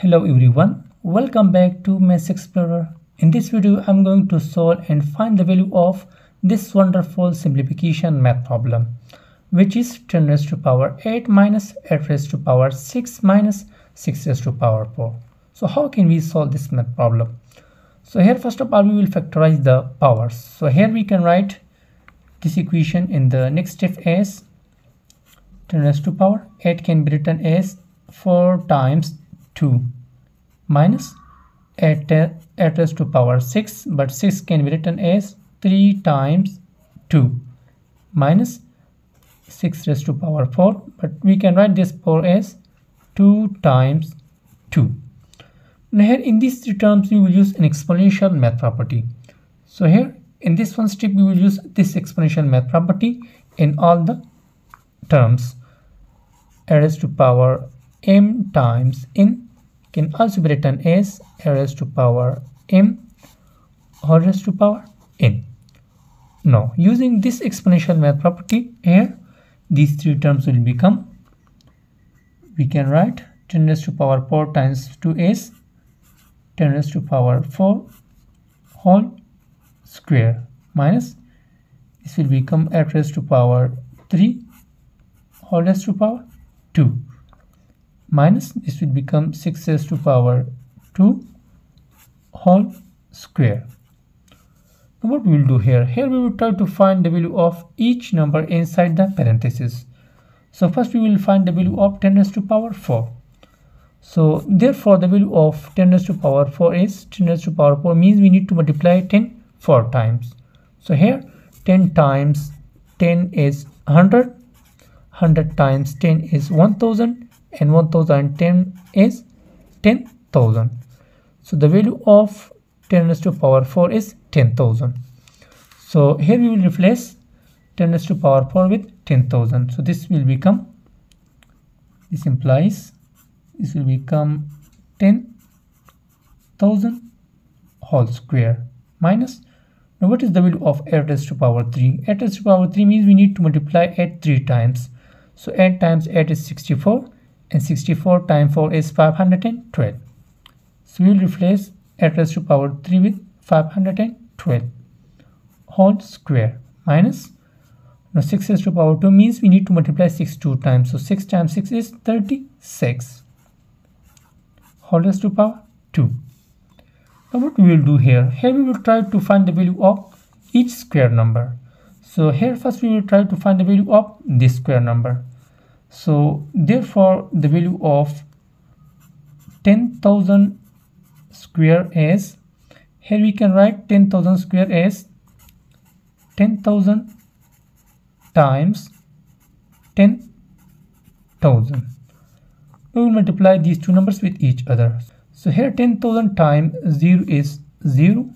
Hello everyone, welcome back to Maths Explorer. In this video, I'm going to solve and find the value of this wonderful simplification math problem, which is 10 raised to power 8 minus 8 raised to power 6 minus 6 raised to power 4. So how can we solve this math problem? So here first of all, we will factorize the powers. So here we can write this equation in the next step as 10 raised to power 8 can be written as 4 times 2 minus 8 raised to power 6, but 6 can be written as 3 times 2 minus 6 raised to power 4, but we can write this 4 as 2 times 2. Now here in these three terms we will use an exponential math property. So here in this one step we will use this exponential math property in all the terms. A raised to power m times n can also be written as a raised to power m or raised to power n. Now using this exponential math property, here these three terms will become, we can write 10 raised to power 4 times 2 is 10 raised to power 4 whole square minus this will become 8 raised to power 3 whole raised to power 2 minus this will become 6 raised to power 2 whole square. Now what we will do here? Here we will try to find the value of each number inside the parentheses. So first we will find the value of 10 raised to power 4. So therefore the value of 10 raised to power 4 is 10 raised to power 4 means we need to multiply 10 4 times. So here 10 times 10 is 100, 100 times 10 is 1000, and 1010 is 10,000. So the value of 10 raised to power 4 is 10,000. So here we will replace 10 raised to power 4 with 10,000. So this will become, this implies this will become 10,000 whole square minus. Now what is the value of 8 raised to power 3? 8 raised to power 3 means we need to multiply 8 3 times. So 8 times 8 is 64, and 64 times 4 is 512. So we will replace 8 raised to power 3 with 512 whole square minus. Now 6 raised to power 2 means we need to multiply 6 2 times. So 6 times 6 is 36 whole raised to power 2. Now what we will do here? Here we will try to find the value of each square number. So here first we will try to find the value of this square number. So therefore the value of 10,000 square is, here we can write 10,000 square as 10,000 times 10,000. We will multiply these two numbers with each other. So here 10,000 times 0 is 0,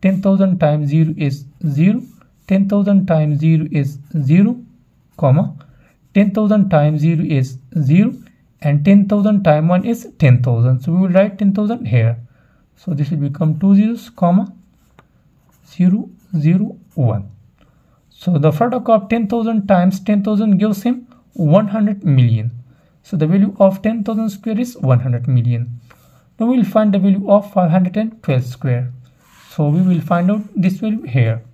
10,000 times 0 is 0, 10,000 times 0 is 0, comma 10,000 times 0 is 0, and 10,000 times 1 is 10,000. So we will write 10,000 here. So this will become 2 zeros, comma 0, 0, 1. So the product of 10,000 times 10,000 gives him 100 million. So the value of 10,000 square is 100 million. Now we will find the value of 512 square. So we will find out this value here.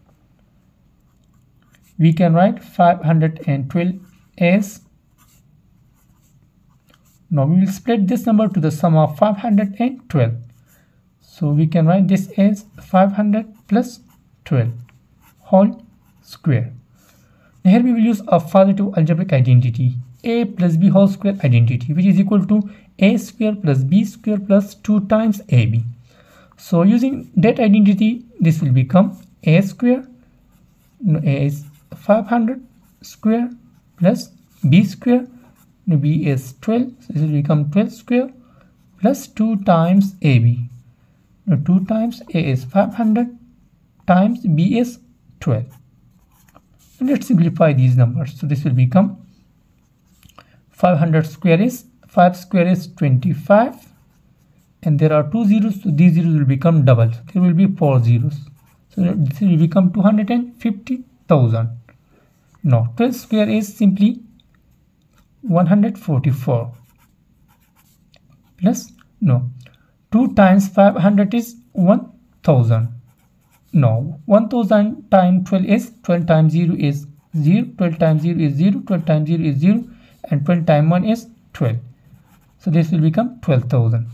We can write 512 as, now we will split this number to the sum of 512. So we can write this as 500 plus 12 whole square. Now here we will use a positive algebraic identity, a plus b whole square identity, which is equal to a square plus b square plus 2 times ab. So using that identity, this will become a square, no, a is 500 square plus b square, no, b is 12, so this will become 12 square plus 2 times ab. Now 2 times a is 500 times b is 12. And let's simplify these numbers. So this will become 500 square is 5 square is 25, and there are 2 zeros, so these zeros will become double. So there will be 4 zeros. So this will become 250,000. Now 12 square is simply 144 plus No. 2 times 500 is 1000. No. 1000 times 12 is 12, times 0 is 0, 12 times 0 is 0, 12 times 0 is 0, and 12 times 1 is 12. So this will become 12,000.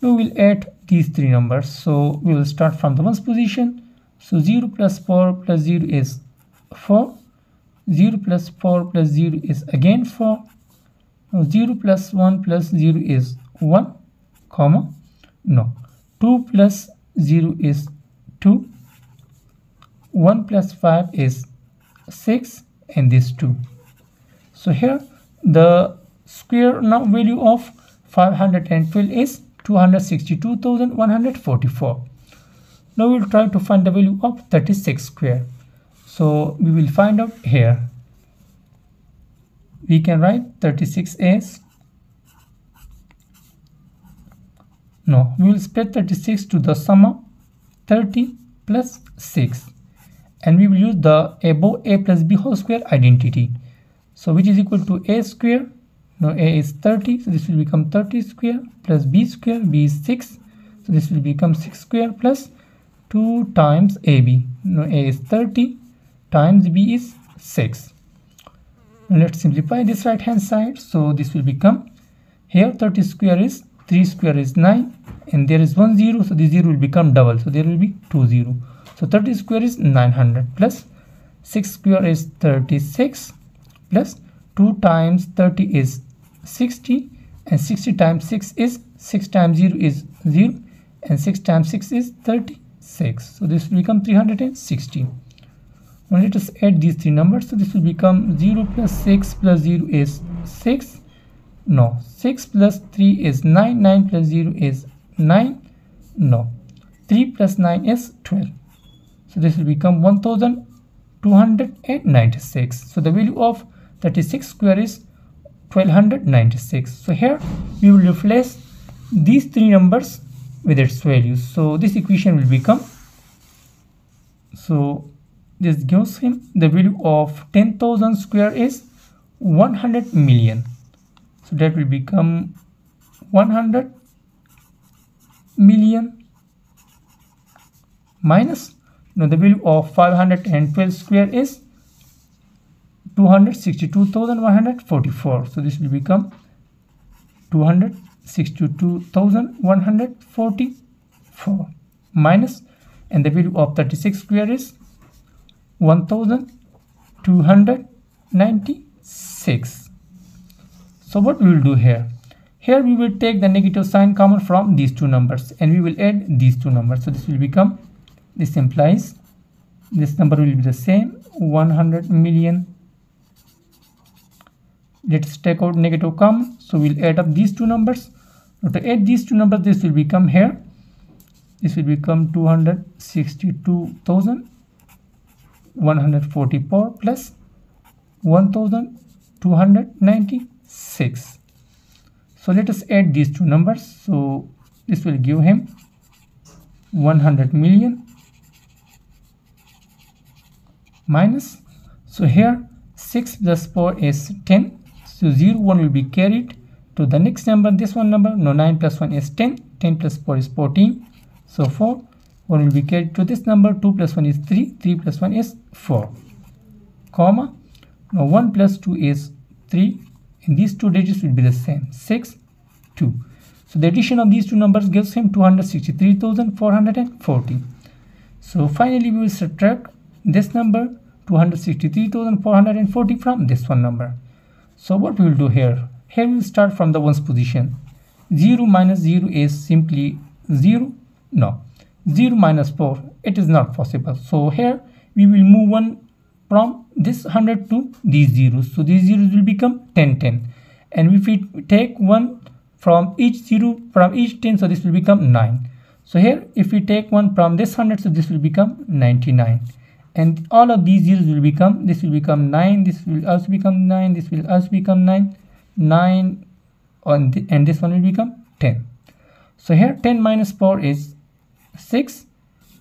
Now we will add these three numbers. So we will start from the ones position. So 0 plus 4 plus 0 is 4. 0 plus 4 plus 0 is again 4. Now 0 plus 1 plus 0 is 1, comma, no, 2 plus 0 is 2, 1 plus 5 is 6, and this 2. So here the square value of 512 is 262,144. Now we will try to find the value of 36 square. So we will find out here. We can write 36 as, no, we will spread 36 to the sum of 30 plus 6, and we will use the above a plus b whole square identity. So which is equal to a square. Now a is 30, so this will become 30 square plus b square. B is 6, so this will become 6 square plus 2 times ab. Now a is 30 times b is 6. Now let's simplify this right hand side. So this will become, here 30 square is 3 square is 9, and there is 1 0, so this 0 will become double, so there will be 2 0. So 30 square is 900 plus 6 square is 36 plus 2 times 30 is 60, and 60 times 6 is 6 times 0 is 0, and 6 times 6 is 36. So this will become 360. Now let us add these three numbers. So this will become 0 plus 6 plus 0 is 6. No, 6 plus 3 is 9. 9 plus 0 is 9. No, 3 plus 9 is 12. So this will become 1296. So the value of 36 square is 1296. So here we will replace these three numbers with its values. So this equation will become, so this gives him the value of 10,000 square is 100 million. So that will become 100 million minus, now the value of 512 square is 262,144. So this will become 262,144 minus, and the value of 36 square is 1296. So what we will do here, here we will take the negative sign common from these two numbers, and we will add these two numbers. So this will become, this implies this number will be the same, 100 million. Let's take out negative common, so we'll add up these two numbers. Now to add these two numbers, this will become, here this will become 262,144 plus 1296. So let us add these two numbers. So this will give him 100 million minus, so here 6 plus 4 is 10, so 0 1 will be carried to the next number, this one number. No, 9 plus 1 is 10, 10 plus 4 is 14, so 4 1 will be carried to this number. 2 plus 1 is 3, 3 plus 1 is 4, comma, now 1 plus 2 is 3, and these two digits will be the same, 6 2. So the addition of these two numbers gives him 263,440. So finally we will subtract this number 263,440 from this one number. So what we will do here, here we will start from the ones position. 0 minus 0 is simply 0. No, 0 minus 4, it is not possible. So here we will move one from this 100 to these zeros. So these zeros will become 10 10, and if we take one from each 0, from each 10, so this will become 9. So here if we take one from this 100, so this will become 99, and all of these zeros will become, this will become 9, this will also become 9, this will also become 9 9, and this one will become 10. So here 10 minus 4 is 6,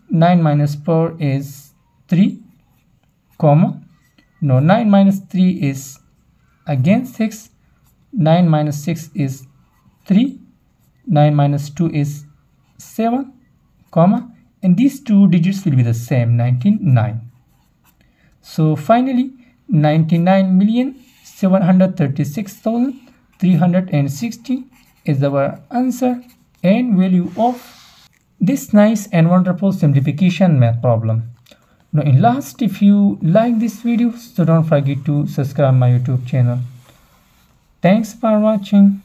9 minus 4 is 3, comma, no, 9 minus 3 is again 6, 9 minus 6 is 3, 9 minus 2 is 7, comma, and these two digits will be the same, 99. So finally 99,736,360 is our answer and value of this nice and wonderful simplification math problem. Now in last, if you like this video, so don't forget to subscribe my YouTube channel. Thanks for watching.